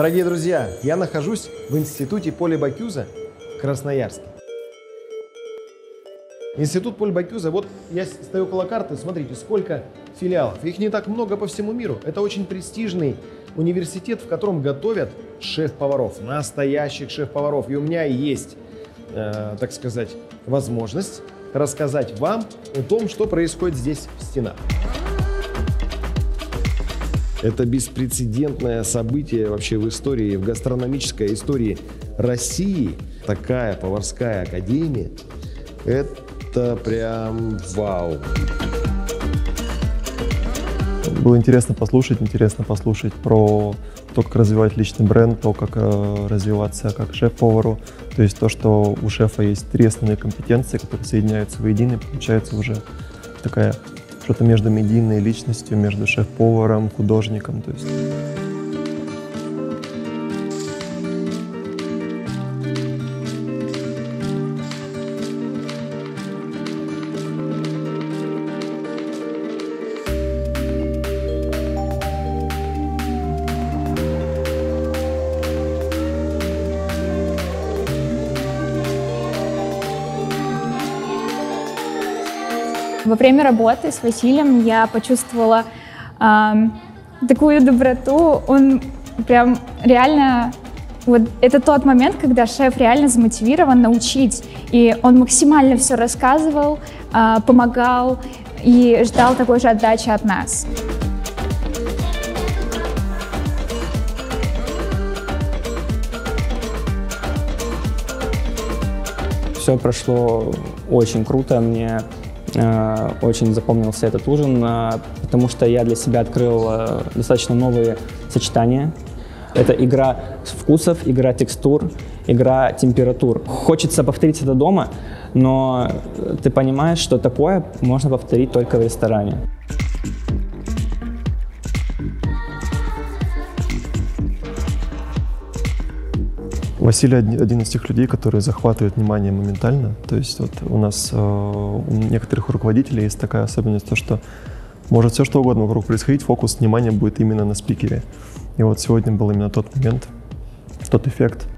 Дорогие друзья, я нахожусь в институте Поля Бокюза в Красноярске. Институт Поля Бокюза, вот я стою около карты, смотрите, сколько филиалов. Их не так много по всему миру. Это очень престижный университет, в котором готовят шеф-поваров, настоящих шеф-поваров. И у меня есть, так сказать, возможность рассказать вам о том, что происходит здесь в стенах. Это беспрецедентное событие вообще в истории, в гастрономической истории России. Такая поварская академия – это прям вау. Было интересно послушать про то, как развивать личный бренд, то, как развиваться как шеф-повару. То есть то, что у шефа есть три основные компетенции, которые соединяются воедино, и получается уже такая... что-то между медийной личностью, между шеф-поваром, художником, то есть. Во время работы с Василием я почувствовала такую доброту, он прям реально, вот это тот момент, когда шеф реально замотивирован научить, и он максимально все рассказывал, помогал и ждал такой же отдачи от нас. Все прошло очень круто, мне очень запомнился этот ужин, потому что я для себя открыл достаточно новые сочетания. Это игра вкусов, игра текстур, игра температур. Хочется повторить это дома, но ты понимаешь, что такое можно повторить только в ресторане. Василий один из тех людей, которые захватывают внимание моментально. То есть вот у нас, у некоторых руководителей есть такая особенность, то, что может все что угодно вокруг происходить, фокус внимания будет именно на спикере. И вот сегодня был именно тот момент, тот эффект,